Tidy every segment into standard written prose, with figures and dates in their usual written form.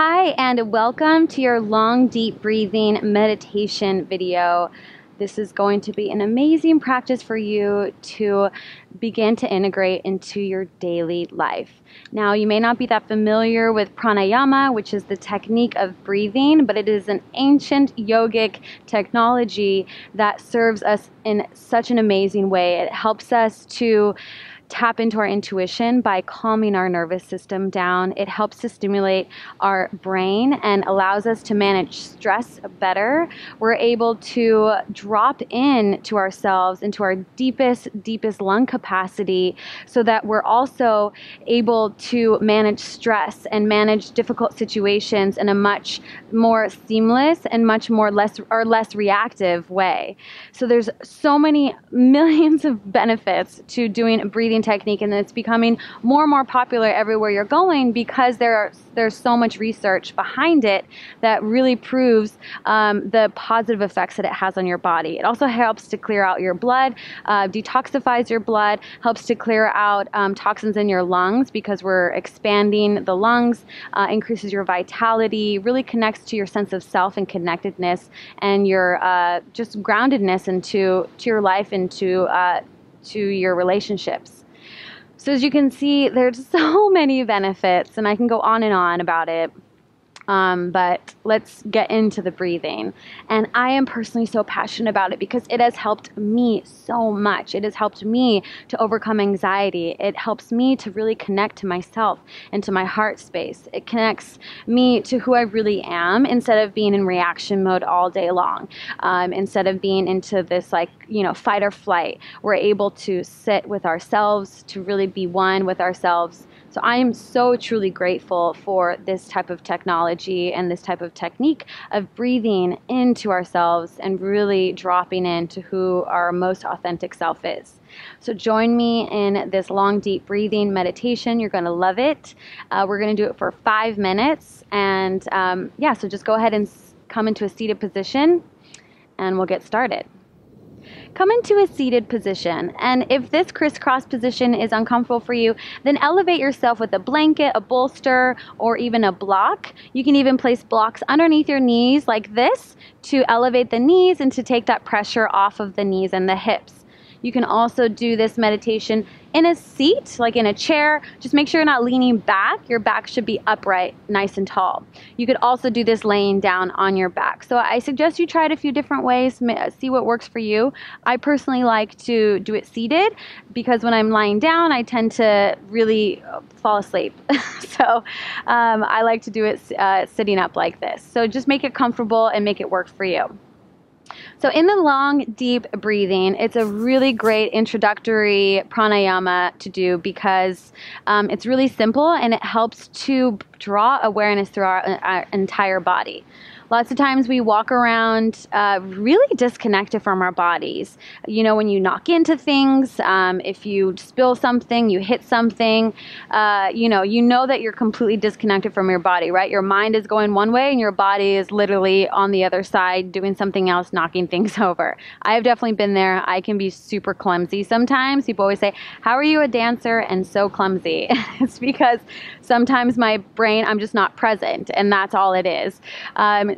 Hi, and welcome to your long, deep breathing meditation video. This is going to be an amazing practice for you to begin to integrate into your daily life. Now, you may not be that familiar with pranayama, which is the technique of breathing, but it is an ancient yogic technology that serves us in such an amazing way. It helps us to tap into our intuition by calming our nervous system down. It helps to stimulate our brain and allows us to manage stress better. We're able to drop in to ourselves into our deepest lung capacity so that we're also able to manage stress and manage difficult situations in a much more seamless and much more less reactive way. So there's so many millions of benefits to doing breathing technique, and it's becoming more and more popular everywhere you're going because there's so much research behind it that really proves the positive effects that it has on your body. It also helps to clear out your blood, detoxifies your blood, helps to clear out toxins in your lungs because we're expanding the lungs, increases your vitality, really connects to your sense of self and connectedness and your just groundedness into your life, into your relationships. So as you can see, there's so many benefits, and I can go on and on about it. But let's get into the breathing. And I am personally so passionate about it because it has helped me so much. It has helped me to overcome anxiety. It helps me to really connect to myself and to my heart space. It connects me to who I really am instead of being in reaction mode all day long. Instead of being into this fight or flight, we're able to sit with ourselves, to really be one with ourselves. So I am so truly grateful for this type of technology and this type of technique of breathing into ourselves and really dropping into who our most authentic self is. So join me in this long, deep breathing meditation. You're going to love it. We're going to do it for 5 minutes. And yeah, so just go ahead and come into a seated position and we'll get started. Come into a seated position, and if this crisscross position is uncomfortable for you, then elevate yourself with a blanket, a bolster, or even a block. You can even place blocks underneath your knees like this to elevate the knees and to take that pressure off of the knees and the hips. You can also do this meditation in a seat, like in a chair. Just make sure you're not leaning back. Your back should be upright, nice and tall. You could also do this laying down on your back. So I suggest you try it a few different ways, see what works for you. I personally like to do it seated because when I'm lying down, I tend to really fall asleep. So I like to do it sitting up like this. So just make it comfortable and make it work for you. So in the long, deep breathing, it's a really great introductory pranayama to do because it's really simple and it helps to draw awareness through our entire body. Lots of times we walk around really disconnected from our bodies. You know, when you knock into things, if you spill something, you hit something, you know that you're completely disconnected from your body, right? Your mind is going one way and your body is literally on the other side doing something else, knocking things over. I've definitely been there. I can be super clumsy sometimes. People always say, "How are you a dancer and so clumsy?" It's because sometimes my brain, I'm just not present, and that's all it is.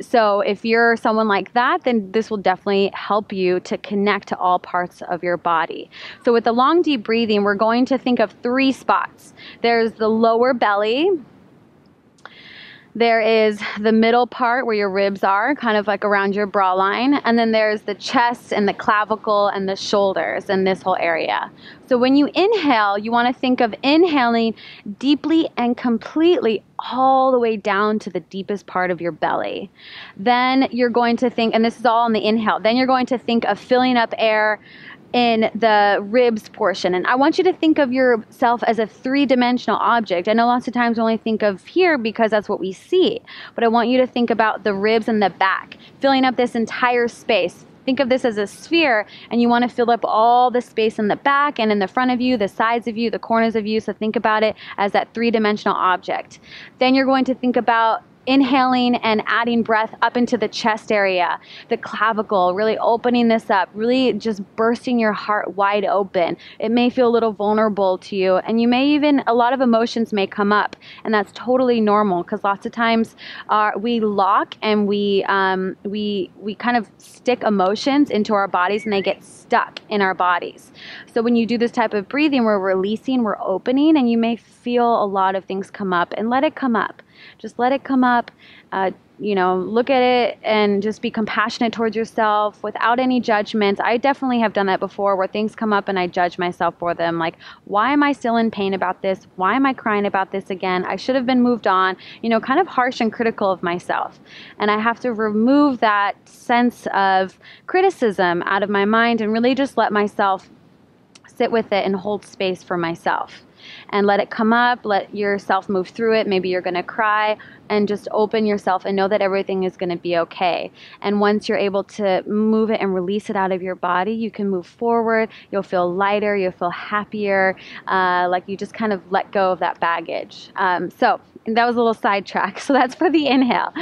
So if you're someone like that, then this will definitely help you to connect to all parts of your body. So with the long, deep breathing, we're going to think of 3 spots. There's the lower belly. There is the middle part where your ribs are, kind of like around your bra line. And then there's the chest and the clavicle and the shoulders and this whole area. So when you inhale, you want to think of inhaling deeply and completely all the way down to the deepest part of your belly. Then you're going to think, and this is all on the inhale, then you're going to think of filling up air in the ribs portion. And I want you to think of yourself as a 3-dimensional object. I know lots of times we only think of here because that's what we see, but I want you to think about the ribs and the back, filling up this entire space. Think of this as a sphere, and you want to fill up all the space in the back and in the front of you, the sides of you, the corners of you. So think about it as that 3-dimensional object. Then you're going to think about inhaling and adding breath up into the chest area, the clavicle, really opening this up, really just bursting your heart wide open. It may feel a little vulnerable to you, and you may even, a lot of emotions may come up, and that's totally normal, because lots of times we lock and we kind of stick emotions into our bodies and they get stuck in our bodies. So when you do this type of breathing, we're releasing, we're opening, and you may feel a lot of things come up, and let it come up. Just let it come up. You know, look at it and just be compassionate towards yourself without any judgments. I definitely have done that before, where things come up and I judge myself for them. Like, why am I still in pain about this? Why am I crying about this again? I should have been moved on. You know, kind of harsh and critical of myself. And I have to remove that sense of criticism out of my mind and really just let myself sit with it and hold space for myself. And let it come up, let yourself move through it. Maybe you're going to cry, and just open yourself and know that everything is going to be okay. And once you're able to move it and release it out of your body, you can move forward. You'll feel lighter, you'll feel happier, like you just kind of let go of that baggage. And that was a little sidetrack. So that's for the inhale.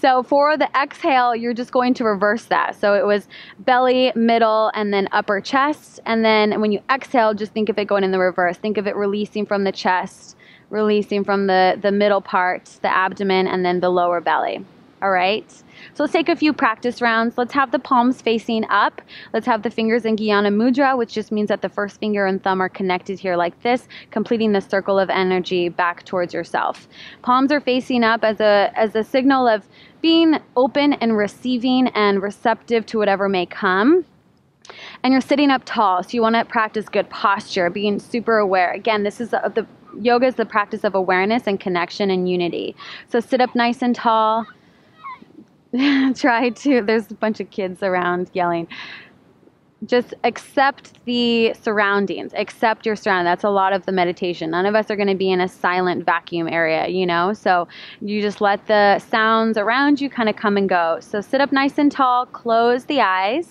So for the exhale, you're just going to reverse that. So it was belly, middle, and then upper chest. And then when you exhale, just think of it going in the reverse. Think of it releasing from the chest, releasing from the middle part, the abdomen, and then the lower belly. All right. So let's take a few practice rounds. Let's have the palms facing up. Let's have the fingers in Gyanamudra, which just means that the first finger and thumb are connected here like this, completing the circle of energy back towards yourself. Palms are facing up as a signal of being open and receiving and receptive to whatever may come. And you're sitting up tall, so you want to practice good posture, being super aware. Again, this is the yoga is the practice of awareness and connection and unity. So sit up nice and tall. There's a bunch of kids around yelling. Just accept the surroundings, accept your surroundings. That's a lot of the meditation. None of us are going to be in a silent vacuum area, you know, so you just let the sounds around you kind of come and go. So sit up nice and tall, close the eyes,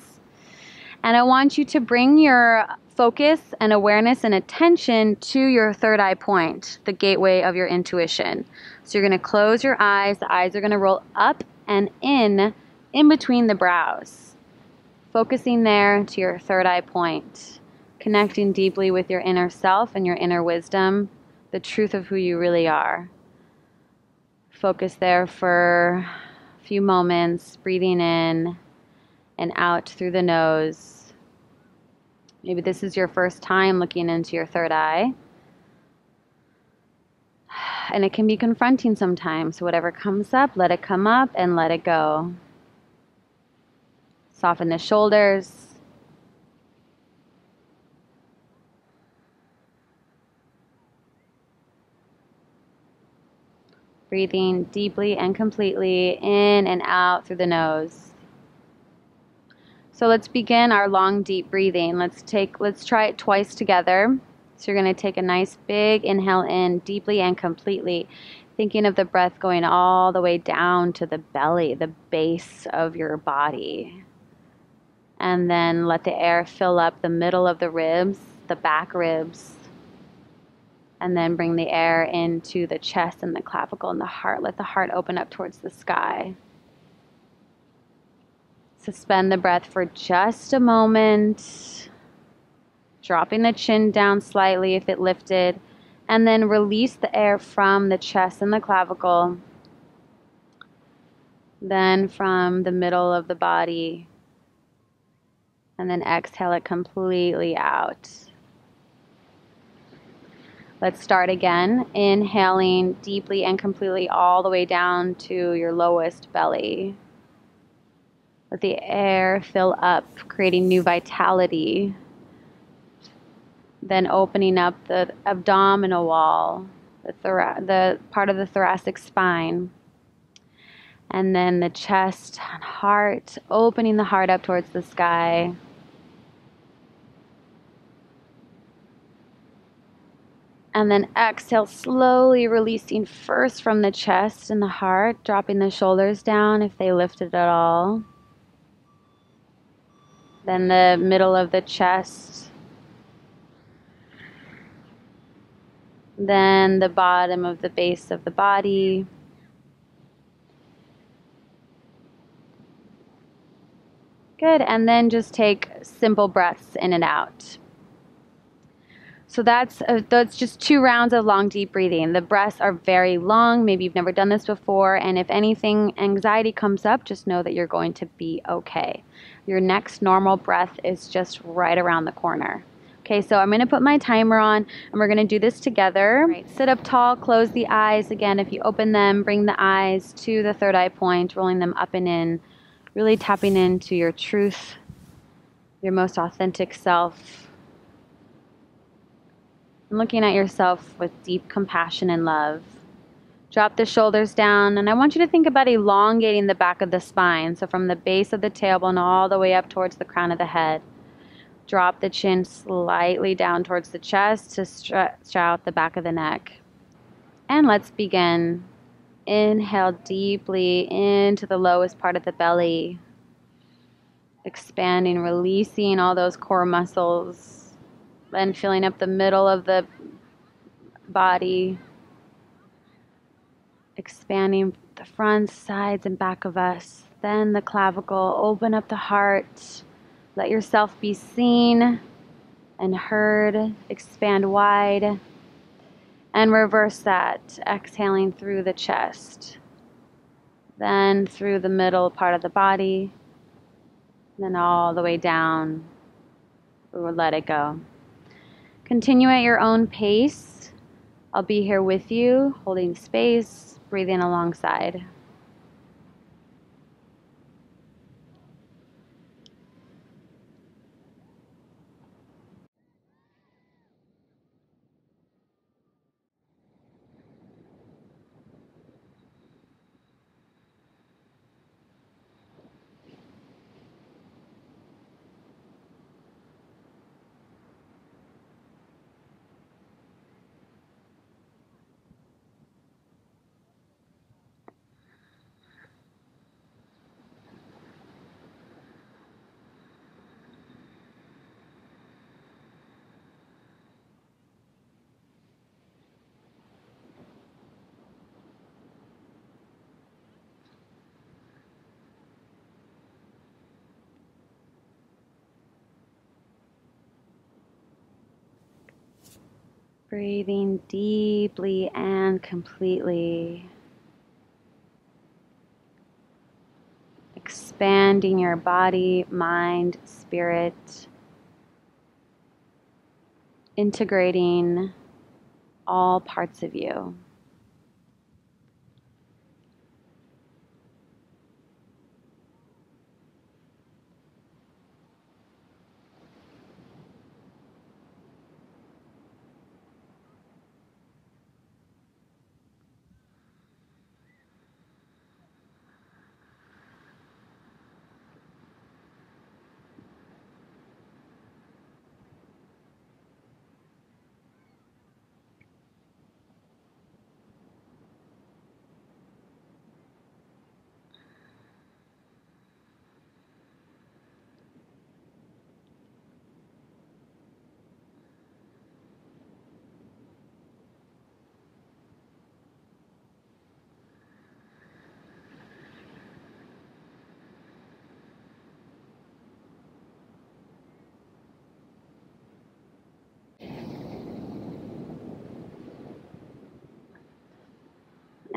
and I want you to bring your focus and awareness and attention to your third eye point, the gateway of your intuition. So you're going to close your eyes. The eyes are going to roll up and in between the brows, focusing there to your third eye point, connecting deeply with your inner self and your inner wisdom, the truth of who you really are. Focus there for a few moments, breathing in and out through the nose. Maybe this is your first time looking into your third eye. And it can be confronting sometimes. So whatever comes up, let it come up and let it go. Soften the shoulders. Breathing deeply and completely in and out through the nose. So let's begin our long, deep breathing. Let's try it twice together. So you're going to take a nice big inhale in deeply and completely, thinking of the breath going all the way down to the belly, the base of your body. And then let the air fill up the middle of the ribs, the back ribs. And then bring the air into the chest and the clavicle and the heart. Let the heart open up towards the sky. Suspend the breath for just a moment. Dropping the chin down slightly if it lifted, and then release the air from the chest and the clavicle, then from the middle of the body, and then exhale it completely out. Let's start again, inhaling deeply and completely all the way down to your lowest belly. Let the air fill up, creating new vitality. Then opening up the abdominal wall, the part of the thoracic spine, and then the chest and heart, opening the heart up towards the sky. And then exhale, slowly releasing first from the chest and the heart, dropping the shoulders down if they lifted at all. Then the middle of the chest. Then the bottom of the base of the body, Good, and then just take simple breaths in and out. So that's just 2 rounds of long, deep breathing. The breaths are very long. Maybe you've never done this before. And if anything, anxiety comes up, just know that you're going to be okay. Your next normal breath is just right around the corner. Okay, so I'm going to put my timer on, and we're going to do this together. Right. Sit up tall, close the eyes. Again, if you open them, bring the eyes to the third eye point, rolling them up and in, really tapping into your truth, your most authentic self, and looking at yourself with deep compassion and love. Drop the shoulders down, and I want you to think about elongating the back of the spine, so from the base of the tailbone all the way up towards the crown of the head. Drop the chin slightly down towards the chest to stretch out the back of the neck. And let's begin. Inhale deeply into the lowest part of the belly, expanding, releasing all those core muscles, and filling up the middle of the body, expanding the front, sides, and back of us. Then the clavicle, open up the heart. Let yourself be seen and heard. Expand wide and reverse that, exhaling through the chest, then through the middle part of the body, then all the way down. Or let it go. Continue at your own pace. I'll be here with you, holding space, breathing alongside. Breathing deeply and completely. Expanding your body, mind, spirit. Integrating all parts of you.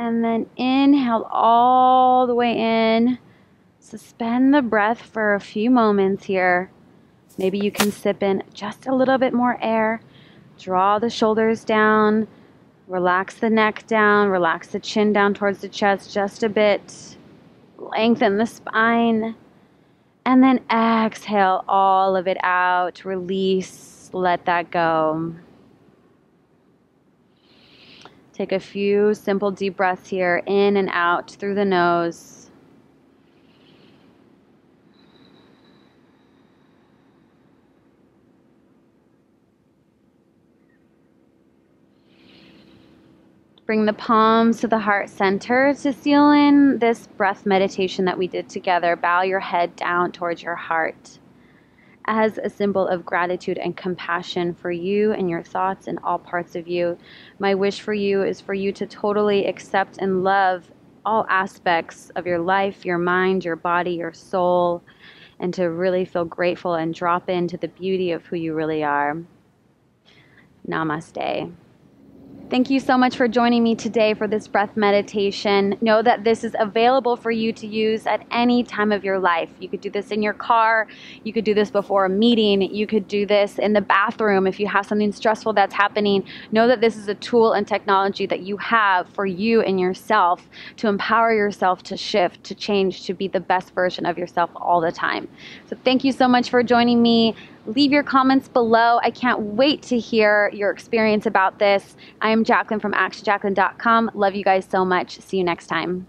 And then inhale all the way in. Suspend the breath for a few moments here. Maybe you can sip in just a little bit more air. Draw the shoulders down. Relax the neck down. Relax the chin down towards the chest just a bit. Lengthen the spine. And then exhale all of it out. Release. Let that go. Take a few simple deep breaths here, in and out through the nose. Bring the palms to the heart center to seal in this breath meditation that we did together. Bow your head down towards your heart as a symbol of gratitude and compassion for you and your thoughts and all parts of you. My wish for you is for you to totally accept and love all aspects of your life, your mind, your body, your soul, and to really feel grateful and drop into the beauty of who you really are. Namaste. Thank you so much for joining me today for this breath meditation. Know that this is available for you to use at any time of your life. You could do this in your car. You could do this before a meeting. You could do this in the bathroom. If you have something stressful that's happening, know that this is a tool and technology that you have for you and yourself to empower yourself to shift, to change, to be the best version of yourself all the time. So thank you so much for joining me. Leave your comments below. I can't wait to hear your experience about this. I am Jacquelyn from ActionJacquelyn.com. Love you guys so much. See you next time.